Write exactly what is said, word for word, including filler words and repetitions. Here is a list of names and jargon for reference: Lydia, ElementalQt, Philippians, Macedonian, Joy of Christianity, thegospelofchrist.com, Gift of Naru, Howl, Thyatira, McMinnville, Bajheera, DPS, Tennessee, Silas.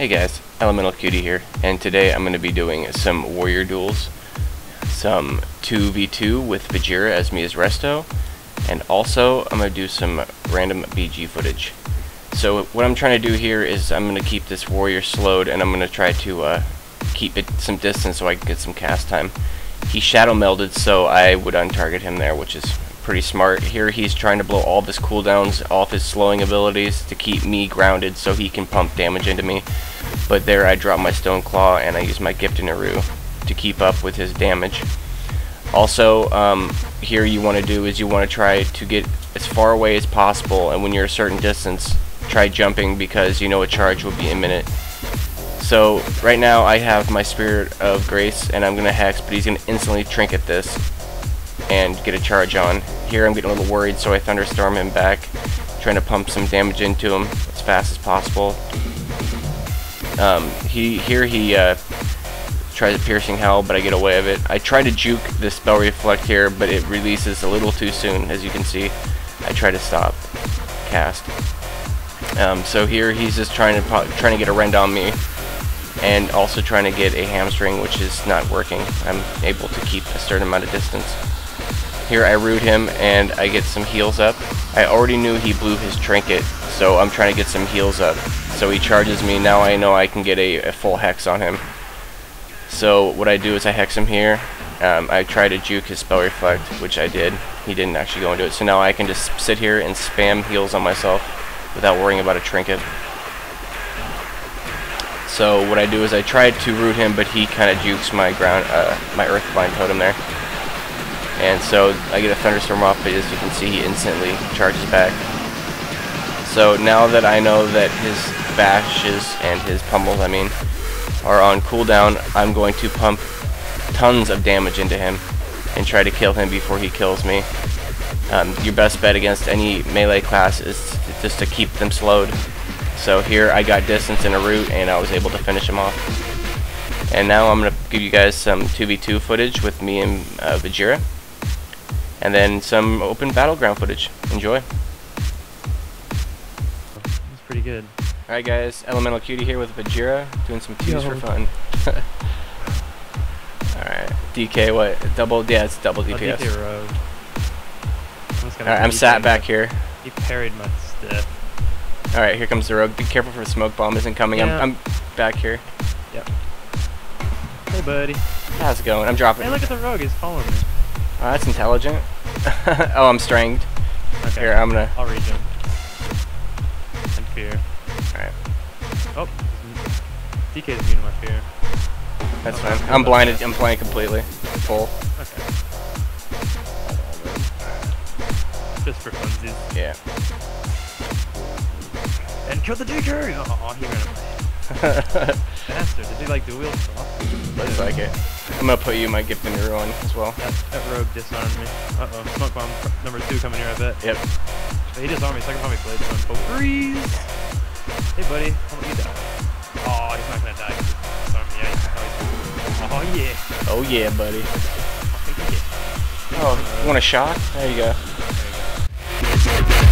Hey guys, ElementalQt here, and today I'm going to be doing some warrior duels, some two v two with Bajheera as me as Resto, and also I'm going to do some random B G footage. So what I'm trying to do here is I'm going to keep this warrior slowed, and I'm going to try to uh, keep it some distance so I can get some cast time. He shadow melded, so I would untarget him there, which is pretty smart. Here he's trying to blow all of his cooldowns off his slowing abilities to keep me grounded so he can pump damage into me. But there I drop my Stone Claw and I use my Gift of Naru to keep up with his damage. Also, um, here you want to do is you want to try to get as far away as possible, and when you're a certain distance, try jumping because you know a charge will be imminent. So right now I have my Spirit of Grace and I'm going to Hex, but he's going to instantly Trinket this and get a charge on. Here I'm getting a little worried, so I Thunderstorm him back, trying to pump some damage into him as fast as possible. Um, he Here he uh, tries a Piercing Howl, but I get away of it. I try to juke the Spell Reflect here, but it releases a little too soon, as you can see. I try to stop cast. Um, so here he's just trying to, trying to get a rend on me, and also trying to get a hamstring, which is not working. I'm able to keep a certain amount of distance. Here I root him and I get some heals up. I already knew he blew his trinket, so I'm trying to get some heals up. So he charges me, now I know I can get a, a full hex on him. So what I do is I hex him here. Um, I try to juke his Spell Reflect, which I did. He didn't actually go into it. So now I can just sit here and spam heals on myself without worrying about a trinket. So what I do is I try to root him, but he kind of jukes my ground, uh, my Earthbind Totem there. And so I get a Thunderstorm off, but as you can see, he instantly charges back. So now that I know that his bashes and his pummels, I mean, are on cooldown, I'm going to pump tons of damage into him and try to kill him before he kills me. Um, your best bet against any melee class is just to keep them slowed. So here I got distance in a root, and I was able to finish him off. And now I'm going to give you guys some two v two footage with me and uh, Bajheera, and then some open battleground footage. Enjoy. That's pretty good. Alright guys, ElementalQt here with Bajheera, doing some twos for fun. Alright, D K what? Double, yeah, it's double D P S. Oh, D K road. I'm, right, I'm sat back here. You parried my stiff. Alright, here comes the rogue. Be careful for the smoke bomb isn't coming. Yeah. I'm, I'm back here. Yep. Hey buddy. How's it going? I'm dropping. Hey, look at the rogue, he's following me. Oh, that's intelligent. Oh, I'm stranged. Okay. Here, I'm gonna... I'll regen. And fear. Alright. Oh. D K's immune to my fear. That's fine. I'm, I'm blinded. That. I'm blind completely. Full. Okay. Just for funsies. Yeah. And kill the D K! Oh, he ran away. Bastard. Did he like the wheel off? Looks like it. I'm gonna put you my Gift in your own as well. That, that rogue disarmed me. Uh oh, smoke bomb number two coming here, I bet. Yep. He disarmed me, so I can probably play this one. Oh, freeze! Hey buddy, how about you die? Oh, he's not gonna die. He disarmed me, yeah, he's probably... Oh yeah! Oh yeah, buddy. Oh, you want a shot? There you go. There you go.